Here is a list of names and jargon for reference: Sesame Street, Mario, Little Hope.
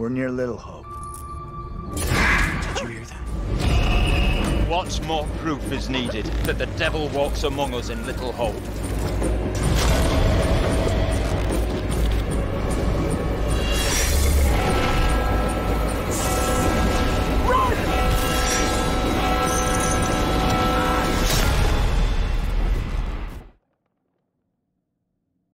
We're near Little Hope. Did you hear that? What more proof is needed that the devil walks among us in Little Hope?